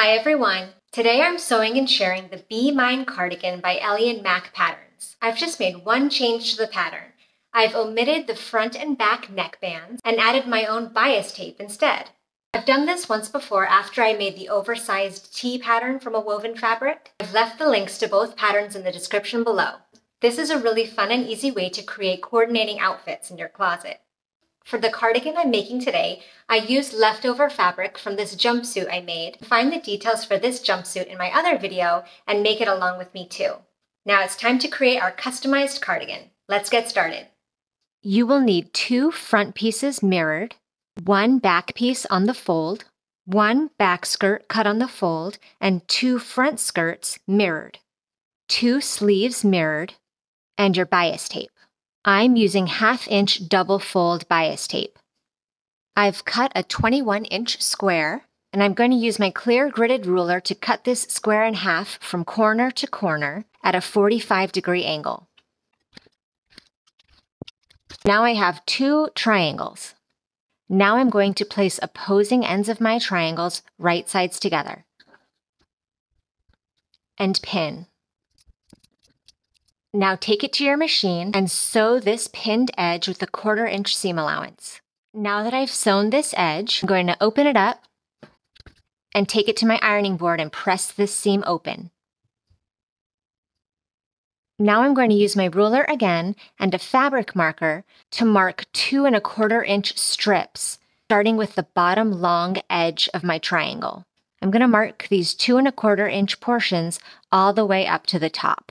Hi everyone! Today I'm sewing and sharing the Be Mine Cardigan by Ellie and Mac Patterns. I've just made one change to the pattern. I've omitted the front and back neck bands and added my own bias tape instead. I've done this once before after I made the oversized T pattern from a woven fabric. I've left the links to both patterns in the description below. This is a really fun and easy way to create coordinating outfits in your closet. For the cardigan I'm making today, I used leftover fabric from this jumpsuit I made. Find the details for this jumpsuit in my other video and make it along with me too. Now it's time to create our customized cardigan. Let's get started. You will need two front pieces mirrored, one back piece on the fold, one back skirt cut on the fold, and two front skirts mirrored, two sleeves mirrored, and your bias tape. I'm using 1/2 inch double fold bias tape. I've cut a 21-inch square, and I'm going to use my clear gridded ruler to cut this square in half from corner to corner at a 45-degree angle. Now I have two triangles. Now I'm going to place opposing ends of my triangles right sides together and pin. Now take it to your machine and sew this pinned edge with a 1/4 inch seam allowance. Now that I've sewn this edge, I'm going to open it up and take it to my ironing board and press this seam open. Now I'm going to use my ruler again and a fabric marker to mark 2 1/4 inch strips, starting with the bottom long edge of my triangle. I'm going to mark these 2 1/4 inch portions all the way up to the top.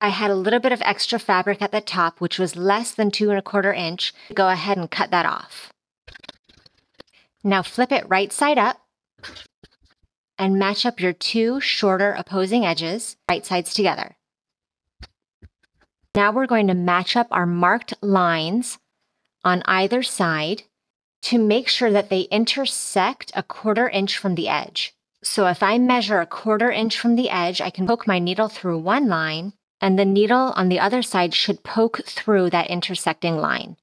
I had a little bit of extra fabric at the top, which was less than 2 1/4 inch. Go ahead and cut that off. Now flip it right side up and match up your two shorter opposing edges, right sides together. Now we're going to match up our marked lines on either side to make sure that they intersect a 1/4 inch from the edge. So if I measure a 1/4 inch from the edge, I can poke my needle through one line, and the needle on the other side should poke through that intersecting line.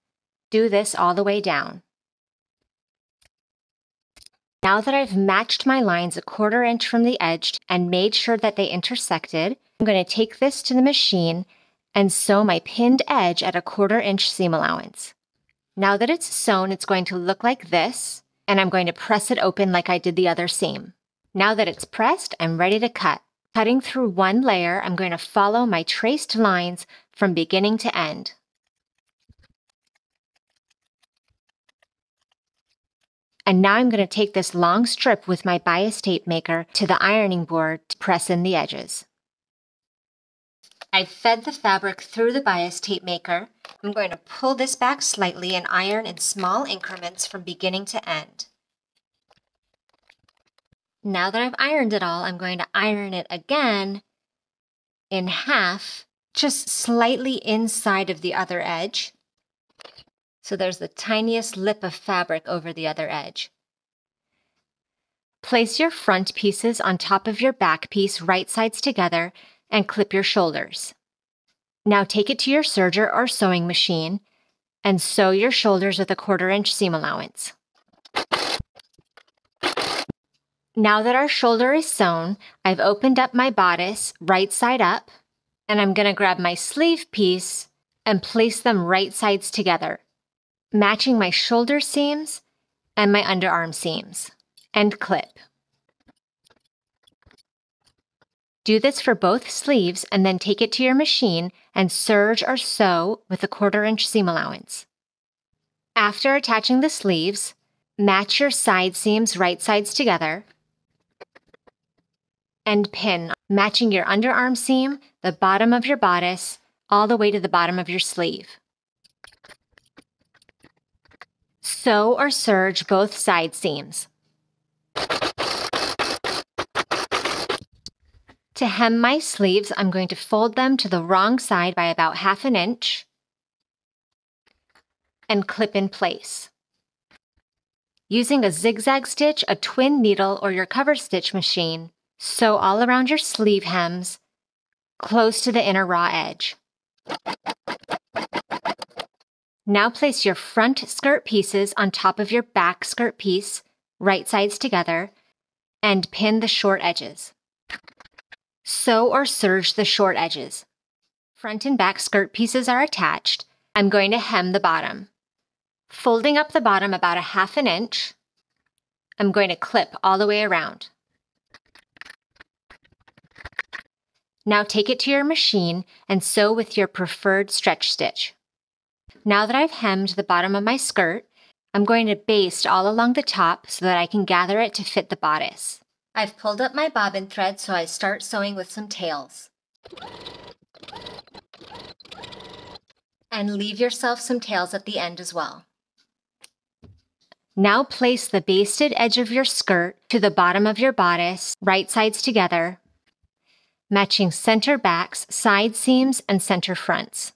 Do this all the way down. Now that I've matched my lines a 1/4 inch from the edge and made sure that they intersected, I'm going to take this to the machine and sew my pinned edge at a 1/4 inch seam allowance. Now that it's sewn, it's going to look like this, and I'm going to press it open like I did the other seam. Now that it's pressed, I'm ready to cut. Cutting through one layer, I'm going to follow my traced lines from beginning to end. And now I'm going to take this long strip with my bias tape maker to the ironing board to press in the edges. I've fed the fabric through the bias tape maker. I'm going to pull this back slightly and iron in small increments from beginning to end. Now that I've ironed it all, I'm going to iron it again in half, just slightly inside of the other edge. So there's the tiniest lip of fabric over the other edge. Place your front pieces on top of your back piece, right sides together, and clip your shoulders. Now take it to your serger or sewing machine and sew your shoulders with a 1/4 inch seam allowance. Now that our shoulder is sewn, I've opened up my bodice right side up, and I'm going to grab my sleeve piece and place them right sides together, matching my shoulder seams and my underarm seams, and clip. Do this for both sleeves and then take it to your machine and serge or sew with a 1/4 inch seam allowance. After attaching the sleeves, match your side seams right sides together, and pin, matching your underarm seam, the bottom of your bodice, all the way to the bottom of your sleeve. Sew or serge both side seams. To hem my sleeves, I'm going to fold them to the wrong side by about 1/2 inch and clip in place. Using a zigzag stitch, a twin needle, or your cover stitch machine, sew all around your sleeve hems, close to the inner raw edge. Now place your front skirt pieces on top of your back skirt piece, right sides together, and pin the short edges. Sew or serge the short edges. Front and back skirt pieces are attached. I'm going to hem the bottom. Folding up the bottom about a half an inch, I'm going to clip all the way around. Now take it to your machine and sew with your preferred stretch stitch. Now that I've hemmed the bottom of my skirt, I'm going to baste all along the top so that I can gather it to fit the bodice. I've pulled up my bobbin thread, so I start sewing with some tails. And leave yourself some tails at the end as well. Now place the basted edge of your skirt to the bottom of your bodice, right sides together, matching center backs, side seams, and center fronts.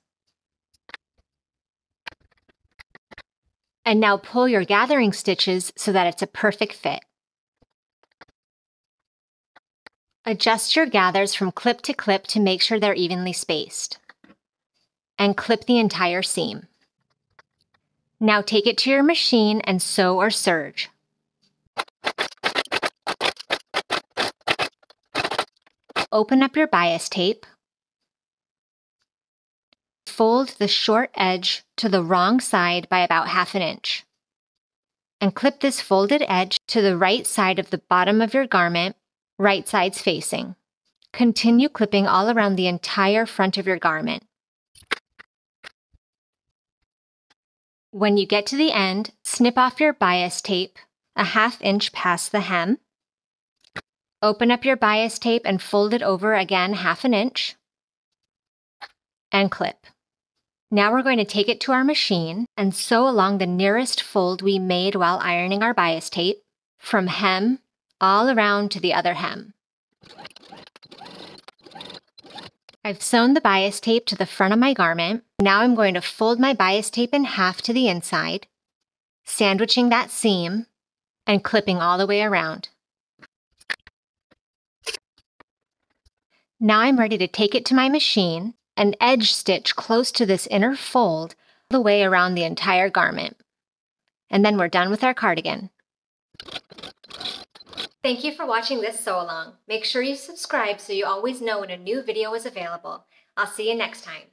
And now pull your gathering stitches so that it's a perfect fit. Adjust your gathers from clip to clip to make sure they're evenly spaced. And clip the entire seam. Now take it to your machine and sew or serge. Open up your bias tape. Fold the short edge to the wrong side by about half an inch. And clip this folded edge to the right side of the bottom of your garment, right sides facing. Continue clipping all around the entire front of your garment. When you get to the end, snip off your bias tape a half inch past the hem. Open up your bias tape and fold it over again half an inch and clip. Now we're going to take it to our machine and sew along the nearest fold we made while ironing our bias tape, from hem all around to the other hem. I've sewn the bias tape to the front of my garment. Now I'm going to fold my bias tape in half to the inside, sandwiching that seam and clipping all the way around. Now I'm ready to take it to my machine and edge stitch close to this inner fold all the way around the entire garment. And then we're done with our cardigan. Thank you for watching this sew along. Make sure you subscribe so you always know when a new video is available. I'll see you next time.